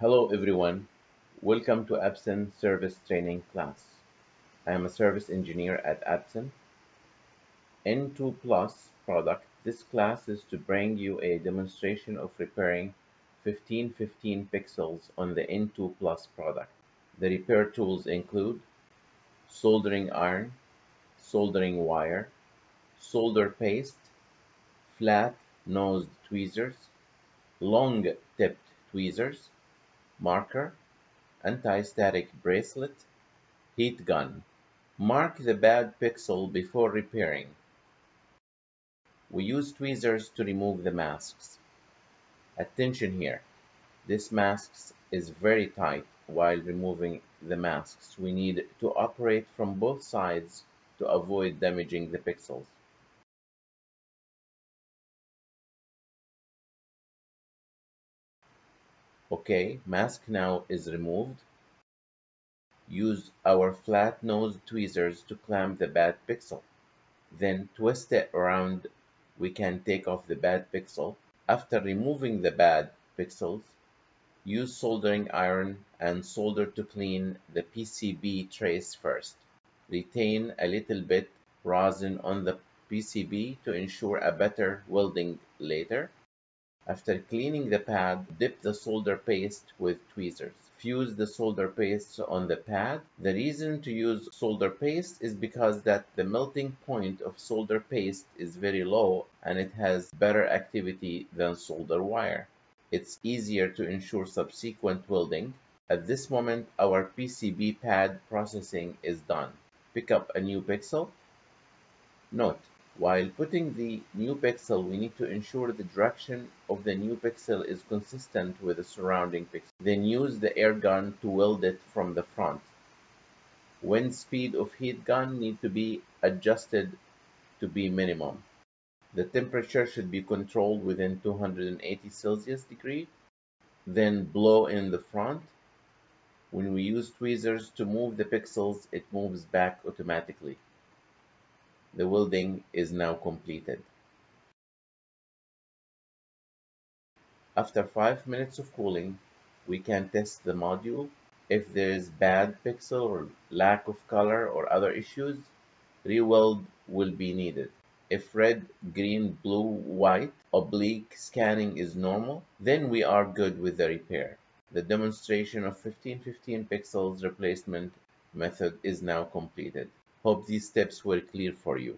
Hello everyone, welcome to Absen service training class. I am a service engineer at Absen. N2 Plus product. This class is to bring you a demonstration of repairing 1515 pixels on the N2 Plus product. The repair tools include soldering iron, soldering wire, solder paste, flat nosed tweezers, long tipped tweezers, marker, anti-static bracelet, heat gun. Mark the bad pixel before repairing. We use tweezers to remove the masks. Attention here, this mask is very tight. While removing the masks, we need to operate from both sides to avoid damaging the pixels. Okay, mask now is removed. Use our flat-nosed tweezers to clamp the bad pixel. Then twist it around. We can take off the bad pixel. After removing the bad pixels, use soldering iron and solder to clean the PCB trace first. Retain a little bit rosin on the PCB to ensure a better welding later. After cleaning the pad, dip the solder paste with tweezers. Fuse the solder paste on the pad. The reason to use solder paste is because that the melting point of solder paste is very low and it has better activity than solder wire. It's easier to ensure subsequent welding. At this moment, our PCB pad processing is done. Pick up a new pixel. Note: while putting the new pixel, we need to ensure the direction of the new pixel is consistent with the surrounding pixel. Then use the air gun to weld it from the front. Wind speed of heat gun need to be adjusted to be minimum. The temperature should be controlled within 280 Celsius degree. Then blow in the front. When we use tweezers to move the pixels, it moves back automatically. The welding is now completed. After 5 minutes of cooling, we can test the module. If there is bad pixel or lack of color or other issues, re-weld will be needed. If red, green, blue, white, oblique scanning is normal, then we are good with the repair. The demonstration of 1515 pixels replacement method is now completed. Hope these steps were clear for you.